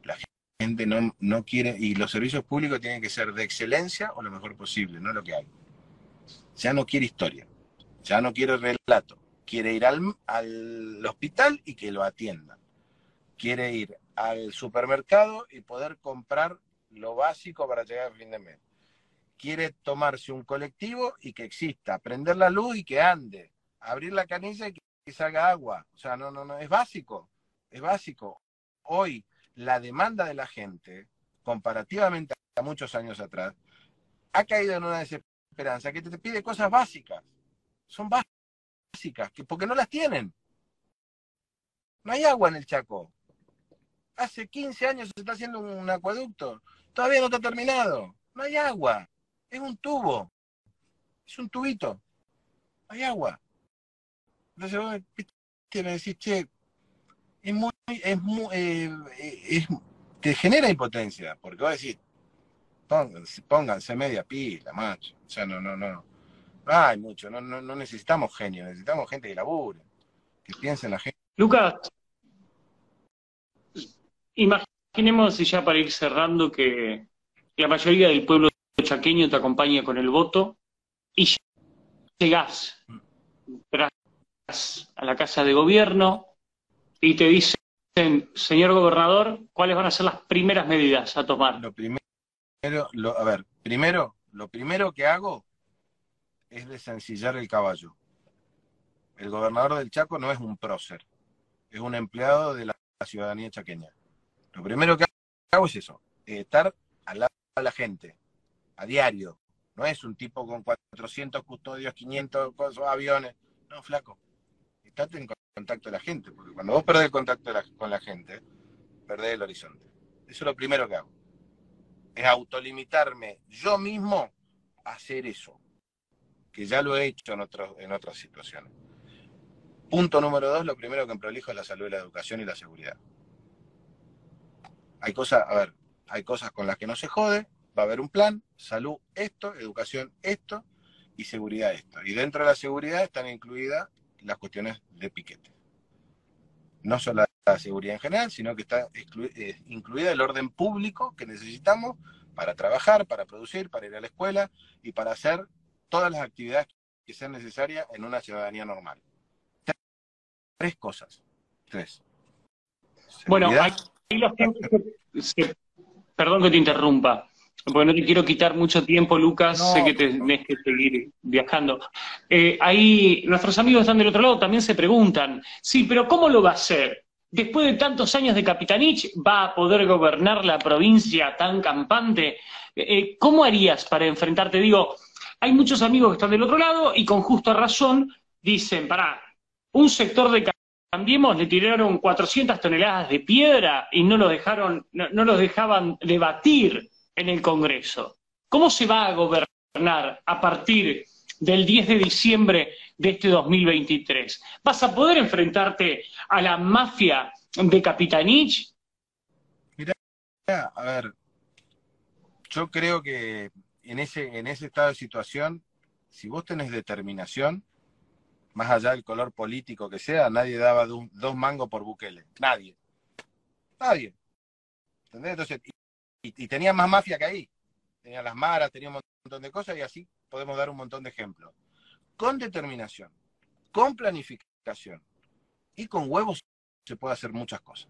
La gente no, no quiere, y los servicios públicos tienen que ser de excelencia o lo mejor posible, no lo que hay. Ya no quiere historia, ya no quiere relato, quiere ir al, al hospital y que lo atiendan. Quiere ir al supermercado y poder comprar lo básico para llegar al fin de mes. Quiere tomarse un colectivo y que exista, prender la luz y que ande, abrir la canilla y que salga agua. O sea, no, no, no, es básico, es básico. Hoy la demanda de la gente, comparativamente a muchos años atrás, ha caído en una desesperanza que te, te pide cosas básicas. Son básicas, que porque no las tienen. No hay agua en el Chaco. Hace quince años se está haciendo un acueducto, todavía no está terminado, no hay agua. Es un tubo, es un tubito, hay agua. Entonces vos me decís, che, es muy, es muy, eh, es, te genera impotencia, porque vos decís, pónganse, pónganse media pila, macho. O sea, no, no, no, no hay mucho, no, no, no necesitamos genio, necesitamos gente que labure, que piense en la gente. Lucas, imaginemos, y ya para ir cerrando, que la mayoría del pueblo chaqueño te acompaña con el voto y llegás a la casa de gobierno y te dicen Señor gobernador, ¿cuáles van a ser las primeras medidas a tomar? Lo primero, lo, a ver, primero, lo primero que hago es desencillar el caballo. El gobernador del Chaco no es un prócer, es un empleado de la ciudadanía chaqueña. Lo primero que hago es eso, es estar al lado de la gente, a diario. No es un tipo con cuatrocientos custodios, quinientos aviones. No, flaco. Estate en contacto de la gente, porque cuando vos perdés el contacto de la, con la gente, perdés el horizonte. Eso es lo primero que hago. Es autolimitarme yo mismo a hacer eso, que ya lo he hecho en, otro, en otras situaciones. Punto número dos, lo primero que me prolijo es la salud, la educación y la seguridad. Hay cosas, a ver, hay cosas con las que no se jode. Va a haber un plan, salud esto, educación esto y seguridad esto. Y dentro de la seguridad están incluidas las cuestiones de piquete. No solo la seguridad en general, sino que está incluida el orden público que necesitamos para trabajar, para producir, para ir a la escuela y para hacer todas las actividades que sean necesarias en una ciudadanía normal. Tres cosas. Tres. Seguridad. Bueno, ahí los tiempos... Sí. Perdón que te interrumpa. Porque no te quiero quitar mucho tiempo, Lucas, no, sé que tenés que seguir viajando. Eh, ahí nuestros amigos están del otro lado, también se preguntan, sí, pero ¿cómo lo va a hacer? Después de tantos años de Capitanich, ¿va a poder gobernar la provincia tan campante? Eh, ¿Cómo harías para enfrentarte? Digo, hay muchos amigos que están del otro lado y con justa razón dicen, pará, un sector de Cambiemos le tiraron cuatrocientas toneladas de piedra y no los dejaron, no, no los dejaban debatir en el Congreso. ¿Cómo se va a gobernar a partir del diez de diciembre de este dos mil veintitrés? ¿Vas a poder enfrentarte a la mafia de Capitanich? Mirá, a ver, yo creo que en ese, en ese estado de situación, si vos tenés determinación, más allá del color político que sea, nadie daba dos mangos por Bukele. Nadie. Nadie. ¿Entendés? Entonces... Y, y tenía más mafia que ahí. Tenía las maras, tenía un montón de cosas y así podemos dar un montón de ejemplos. Con determinación, con planificación y con huevos se puede hacer muchas cosas.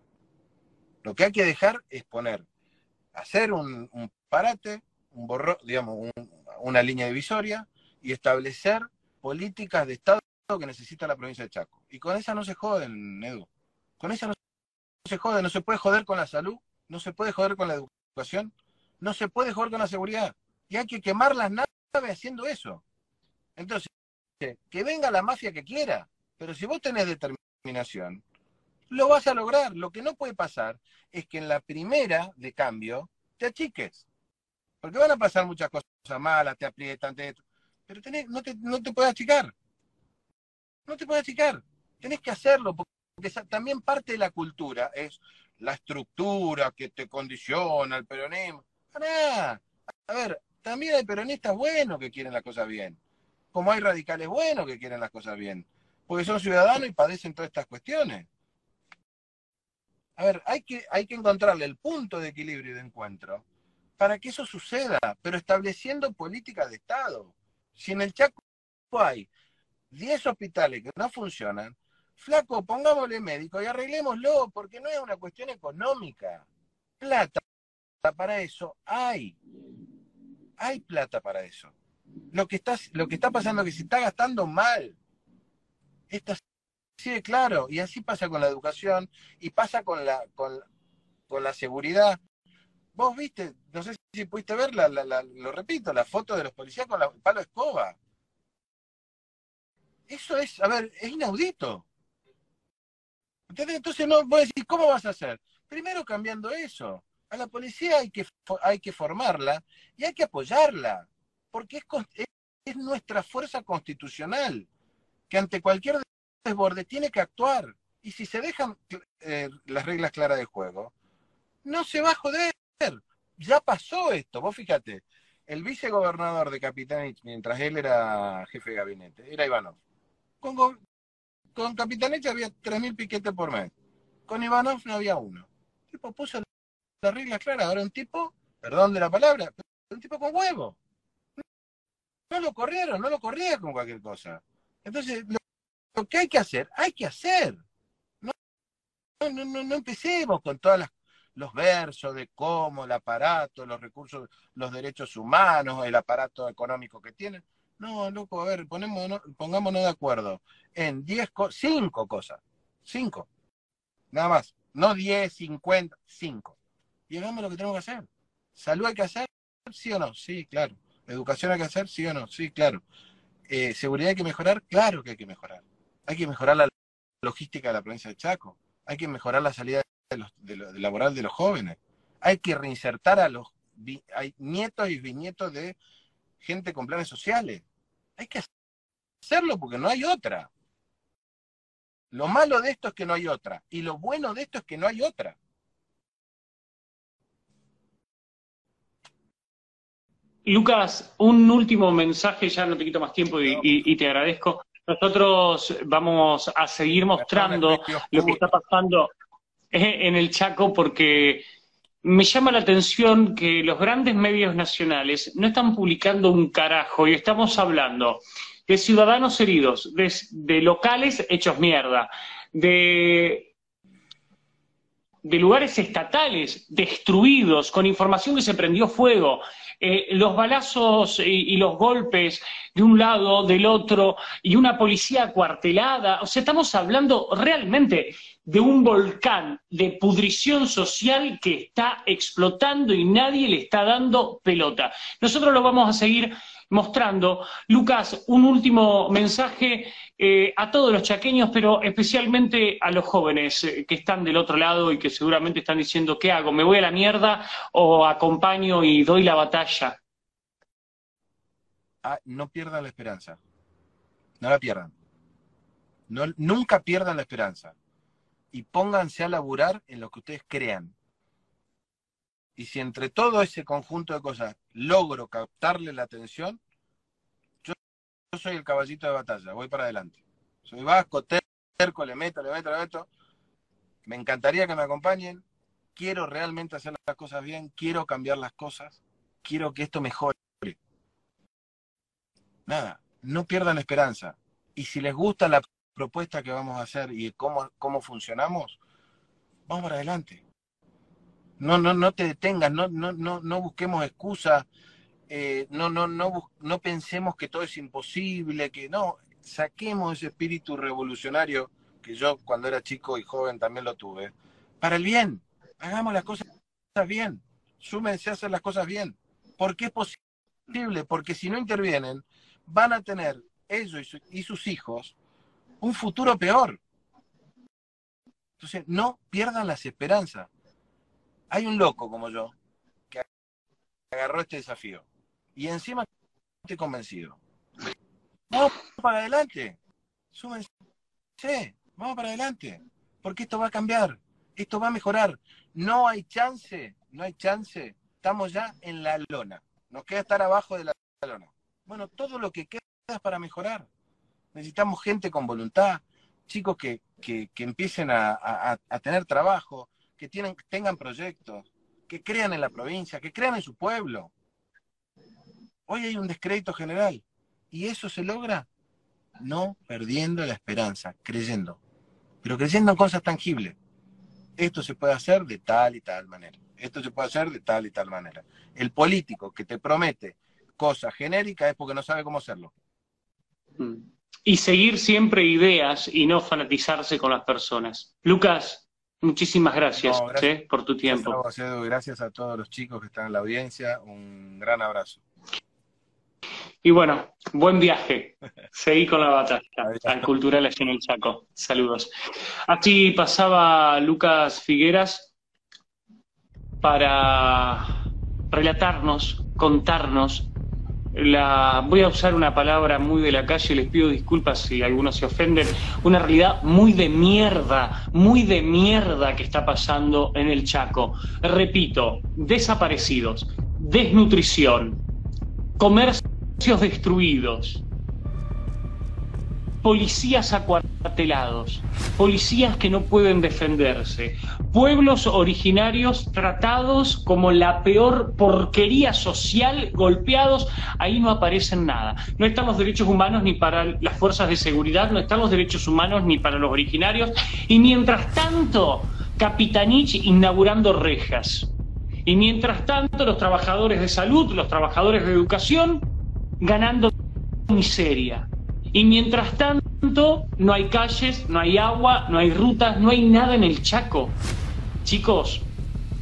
Lo que hay que dejar es poner, hacer un, un parate, un borro, digamos, un, una línea divisoria y establecer políticas de Estado que necesita la provincia de Chaco. Y con esa no se joden, Edu. Con esa no se joden. No se puede joder con la salud, no se puede joder con la educación. No se puede jugar con la seguridad y hay que quemar las naves haciendo eso. Entonces, que venga la mafia que quiera, pero si vos tenés determinación, lo vas a lograr. Lo que no puede pasar es que en la primera de cambio te achiques, porque van a pasar muchas cosas malas, te aprietan, te... pero tenés, no, te, no te puedes achicar, no te puedes achicar, tenés que hacerlo, porque también parte de la cultura es... la estructura que te condiciona el peronismo. Pará. A ver, también hay peronistas buenos que quieren las cosas bien, como hay radicales buenos que quieren las cosas bien, porque son ciudadanos y padecen todas estas cuestiones. A ver, hay que, hay que encontrarle el punto de equilibrio y de encuentro para que eso suceda, pero estableciendo políticas de Estado. Si en el Chaco hay diez hospitales que no funcionan, flaco, pongámosle médico y arreglémoslo, porque no es una cuestión económica. Plata para eso hay. Hay plata para eso. Lo que está, lo que está pasando es que se está gastando mal. Está así de claro. Y así pasa con la educación y pasa con la, con, con la seguridad. Vos viste, no sé si pudiste ver, la, la, la, lo repito, la foto de los policías con la, el palo de escoba. Eso es, a ver, es inaudito. ¿Entendés? Entonces no voy a decir, ¿cómo vas a hacer? Primero cambiando eso. A la policía hay que, hay que formarla y hay que apoyarla, porque es, es nuestra fuerza constitucional, que ante cualquier desborde tiene que actuar. Y si se dejan eh, las reglas claras del juego, no se va a joder. Ya pasó esto, vos fíjate. El vicegobernador de Capitanich, mientras él era jefe de gabinete, era Ivanov. Con, con Capitanich había tres mil piquetes por mes. Con Ivanov no había uno. El tipo puso las reglas claras. Ahora un tipo, perdón de la palabra, un tipo con huevo. No lo corrieron, no lo corría con cualquier cosa. Entonces, lo, lo que hay que hacer, hay que hacer. No, No, no, no, no empecemos con todas las los versos de cómo, el aparato, los recursos, los derechos humanos, el aparato económico que tienen. No, loco, a ver, ponemos, pongámonos de acuerdo en diez, cinco cosas, cinco, nada más, no diez, cincuenta, cinco. Y hagamos lo que tenemos que hacer. ¿Salud hay que hacer? Sí o no, sí, claro. ¿Educación hay que hacer? Sí o no, sí, claro. Eh, ¿Seguridad hay que mejorar? Claro que hay que mejorar. Hay que mejorar la logística de la provincia de Chaco. Hay que mejorar la salida de los, de lo, de laboral de los jóvenes. Hay que reinsertar a los vi, hay nietos y bisnietos de gente con planes sociales. Hay que hacerlo porque no hay otra. Lo malo de esto es que no hay otra. Y lo bueno de esto es que no hay otra. Lucas, un último mensaje, ya no te quito más tiempo y, no. y, y te agradezco. Nosotros vamos a seguir mostrando lo que está pasando en el Chaco porque me llama la atención que los grandes medios nacionales no están publicando un carajo y estamos hablando de ciudadanos heridos, de, de locales hechos mierda, de... de lugares estatales destruidos, con información que se prendió fuego, eh, los balazos y, y los golpes de un lado, del otro, y una policía acuartelada. O sea, estamos hablando realmente de un volcán de pudrición social que está explotando y nadie le está dando pelota. Nosotros lo vamos a seguir mostrando. Lucas, un último mensaje eh, a todos los chaqueños, pero especialmente a los jóvenes eh, que están del otro lado y que seguramente están diciendo, ¿qué hago? ¿Me voy a la mierda o acompaño y doy la batalla? Ah, no pierdan la esperanza. No la pierdan. No, nunca pierdan la esperanza. Y pónganse a laburar en lo que ustedes crean. Y si entre todo ese conjunto de cosas logro captarle la atención, yo, yo soy el caballito de batalla, voy para adelante. Soy vasco, terco, le meto, le meto, le meto. Me encantaría que me acompañen. Quiero realmente hacer las cosas bien, quiero cambiar las cosas, quiero que esto mejore. Nada, no pierdan la esperanza. Y si les gusta la propuesta que vamos a hacer y cómo, cómo funcionamos, vamos para adelante. No, no, no te detengas, no, no, no, no busquemos excusas, eh, no, no, no, no pensemos que todo es imposible, que no, saquemos ese espíritu revolucionario que yo cuando era chico y joven también lo tuve, para el bien, hagamos las cosas bien, súmense a hacer las cosas bien, porque es posible, porque si no intervienen, van a tener ellos y, su, y sus hijos un futuro peor. Entonces, no pierdan las esperanzas. Hay un loco como yo que agarró este desafío y encima estoy convencido. Vamos para adelante, súmense, vamos para adelante, porque esto va a cambiar, esto va a mejorar. No hay chance, no hay chance, estamos ya en la lona, nos queda estar abajo de la lona. Bueno, todo lo que queda es para mejorar. Necesitamos gente con voluntad, chicos que, que, que empiecen a, a, a tener trabajo, que tienen, tengan proyectos, que crean en la provincia, que crean en su pueblo. Hoy hay un descrédito general, y eso se logra no perdiendo la esperanza, creyendo, pero creyendo en cosas tangibles. Esto se puede hacer de tal y tal manera, esto se puede hacer de tal y tal manera. El político que te promete cosas genéricas es porque no sabe cómo hacerlo. Y seguir siempre ideas y no fanatizarse con las personas. Lucas, muchísimas gracias, no, gracias ¿sí? por tu tiempo. Gracias a, vos, gracias a todos los chicos que están en la audiencia. Un gran abrazo. Y bueno, buen viaje. Seguí con la batalla tan cultural allí en el Chaco. Saludos. Así pasaba Lucas Figueras para relatarnos, contarnos. La, voy a usar una palabra muy de la calle, les pido disculpas si algunos se ofenden, una realidad muy de mierda, muy de mierda que está pasando en el Chaco. Repito, desaparecidos, desnutrición, comercios destruidos, policías acuartelados, policías que no pueden defenderse, pueblos originarios tratados como la peor porquería social, golpeados. Ahí no aparecen nada. No están los derechos humanos ni para las fuerzas de seguridad, no están los derechos humanos ni para los originarios. Y mientras tanto, Capitanich inaugurando rejas. Y mientras tanto, los trabajadores de salud, los trabajadores de educación, ganando miseria. Y mientras tanto, no hay calles, no hay agua, no hay rutas, no hay nada en el Chaco. Chicos,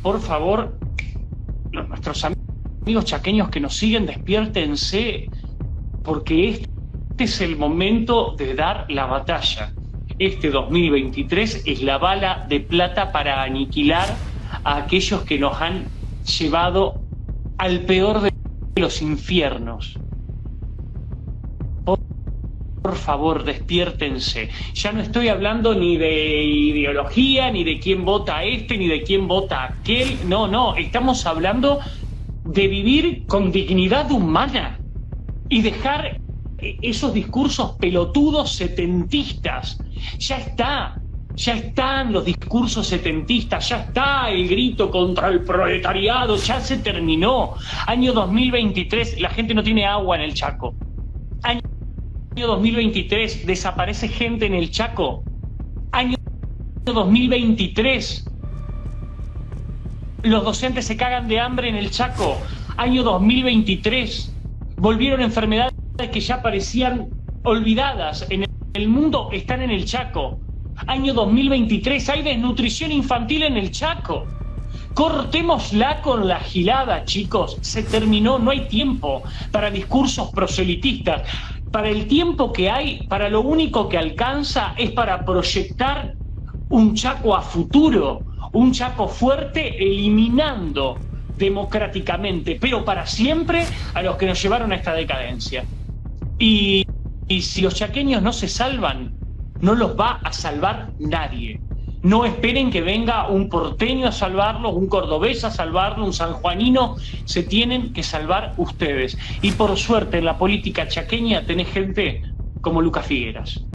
por favor, nuestros amigos chaqueños que nos siguen, despiértense, porque este es el momento de dar la batalla. Este dos mil veintitrés es la bala de plata para aniquilar a aquellos que nos han llevado al peor de los infiernos. Por favor, despiértense. Ya no estoy hablando ni de ideología, ni de quién vota a este, ni de quién vota a aquel. No, no, estamos hablando de vivir con dignidad humana y dejar esos discursos pelotudos setentistas. Ya está. Ya están los discursos setentistas, ya está el grito contra el proletariado, ya se terminó. Año dos mil veintitrés, la gente no tiene agua en el Chaco. Año dos mil veintitrés, desaparece gente en el Chaco. Año dos mil veintitrés, los docentes se cagan de hambre en el Chaco. Año dos mil veintitrés, volvieron enfermedades que ya parecían olvidadas en el mundo, están en el Chaco. Año dos mil veintitrés, hay desnutrición infantil en el Chaco. Cortémosla con la gilada, chicos. Se terminó, no hay tiempo para discursos proselitistas. Para el tiempo que hay, para lo único que alcanza es para proyectar un Chaco a futuro, un Chaco fuerte, eliminando democráticamente, pero para siempre, a los que nos llevaron a esta decadencia. Y, y si los chaqueños no se salvan, no los va a salvar nadie. No esperen que venga un porteño a salvarlos, un cordobés a salvarlos, un sanjuanino. Se tienen que salvar ustedes. Y por suerte en la política chaqueña tenés gente como Lucas Figueras.